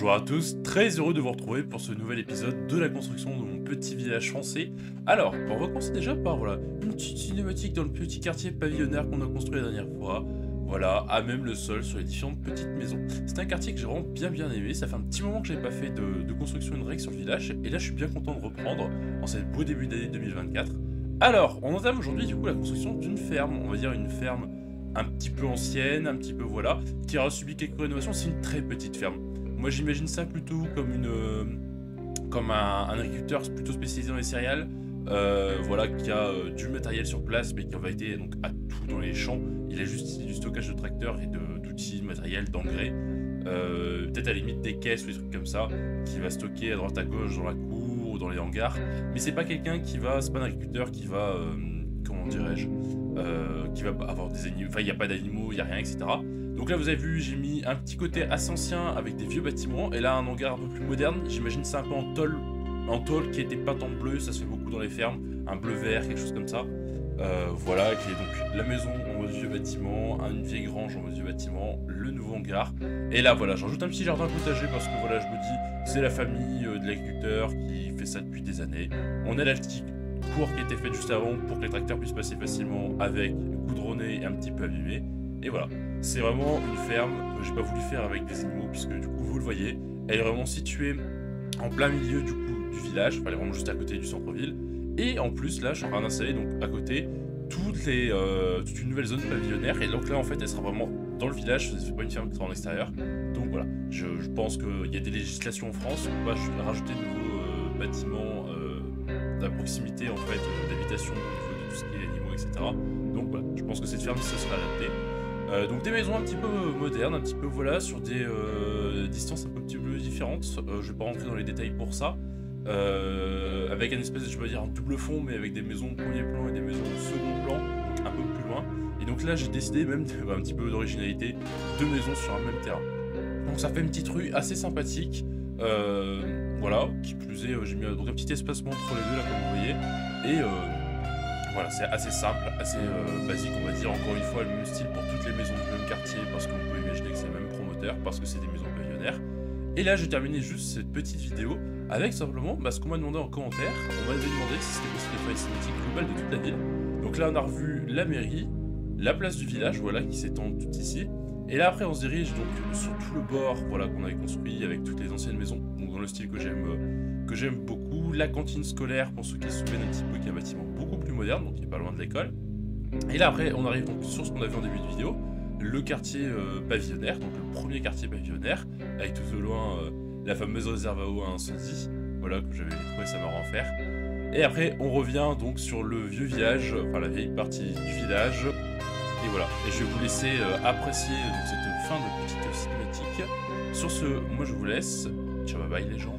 Bonjour à tous, très heureux de vous retrouver pour ce nouvel épisode de la construction de mon petit village français. Alors, on va commencer déjà par voilà, une petite cinématique dans le petit quartier pavillonnaire qu'on a construit la dernière fois. Voilà, à même le sol sur les différentes petites maisons. C'est un quartier que j'ai vraiment bien aimé, ça fait un petit moment que j'avais pas fait de construction une règle sur le village, et là je suis bien content de reprendre en ce beau début d'année 2024. Alors, on entame aujourd'hui du coup la construction d'une ferme, on va dire une ferme un petit peu ancienne, un petit peu voilà, qui aura subi quelques rénovations, c'est une très petite ferme. Moi j'imagine ça plutôt comme un agriculteur plutôt spécialisé dans les céréales, voilà, qui a du matériel sur place mais qui en vérité donc a tout dans les champs. Il a juste du stockage de tracteurs et d'outils, de matériel, d'engrais, peut-être à la limite des caisses ou des trucs comme ça, qui va stocker à droite à gauche dans la cour ou dans les hangars. Mais c'est pas quelqu'un qui va, c'est pas un agriculteur qui va, comment dirais-je, qui va avoir des animaux, enfin il n'y a pas d'animaux, il n'y a rien, etc. Donc là vous avez vu, j'ai mis un petit côté assez ancien avec des vieux bâtiments et là un hangar un peu plus moderne. J'imagine ça un peu en tôle qui a été peinte en bleu, ça se fait beaucoup dans les fermes, un bleu vert, quelque chose comme ça. Voilà, qui est donc la maison en mode vieux bâtiment, une vieille grange en mode vieux bâtiment, le nouveau hangar. Et là voilà, j'ajoute un petit jardin potager parce que voilà, je me dis, c'est la famille de l'agriculteur qui fait ça depuis des années. On a la petite cour qui a été faite juste avant pour que les tracteurs puissent passer facilement avec goudronné et un petit peu abîmé. Et voilà, c'est vraiment une ferme que j'ai pas voulu faire avec des animaux puisque du coup vous le voyez, elle est vraiment située en plein milieu du coup du village, enfin elle est vraiment juste à côté du centre-ville. Et en plus là je suis en train d'installer donc à côté toute une nouvelle zone pavillonnaire et donc là en fait elle sera vraiment dans le village, c'est pas une ferme qui sera en extérieur. Donc voilà, je pense qu'il y a des législations en France où on va rajouter de nouveaux bâtiments à proximité en fait d'habitation au niveau de tout ce qui est animaux, etc. Donc voilà, je pense que cette ferme ça sera adaptée. Donc des maisons un petit peu modernes, un petit peu voilà, sur des distances un petit peu différentes. Je vais pas rentrer dans les détails pour ça. Avec un espèce, je peux dire un double fond, mais avec des maisons premier plan et des maisons second plan, un peu plus loin. Et donc là, j'ai décidé même un petit peu d'originalité, deux maisons sur un même terrain. Donc ça fait une petite rue assez sympathique. Voilà, qui plus est, j'ai mis donc un petit espacement entre les deux là, comme vous voyez. Et voilà, c'est assez simple, assez basique, on va dire. Encore une fois, le même style pour toutes les maisons du même quartier, parce qu'on peut imaginer que c'est le même promoteur, parce que c'est des maisons pavillonnaires. Et là, j'ai terminé juste cette petite vidéo avec simplement ce qu'on m'a demandé en commentaire. On m'avait demandé si c'était possible de faire une cinématique globale de toute la ville. Donc là, on a revu la mairie, la place du village, voilà, qui s'étend tout ici. Et là, après, on se dirige donc sur tout le bord, voilà, qu'on avait construit avec toutes les anciennes maisons, donc dans le style que j'aime beaucoup. La cantine scolaire, pour ceux qui se souviennent un petit peu, qui est un bâtiment beaucoup plus moderne, donc qui est pas loin de l'école. Et là, après, on arrive donc sur ce qu'on a vu en début de vidéo. Le quartier pavillonnaire, donc le premier quartier pavillonnaire, avec tout au loin la fameuse réserve à eau à incendie, voilà, que j'avais trouvé ça marrant à faire. Et après, on revient donc sur le vieux village, enfin la vieille partie du village, et voilà. Et je vais vous laisser apprécier cette fin de petite cinématique. Sur ce, moi je vous laisse, ciao bye bye les gens.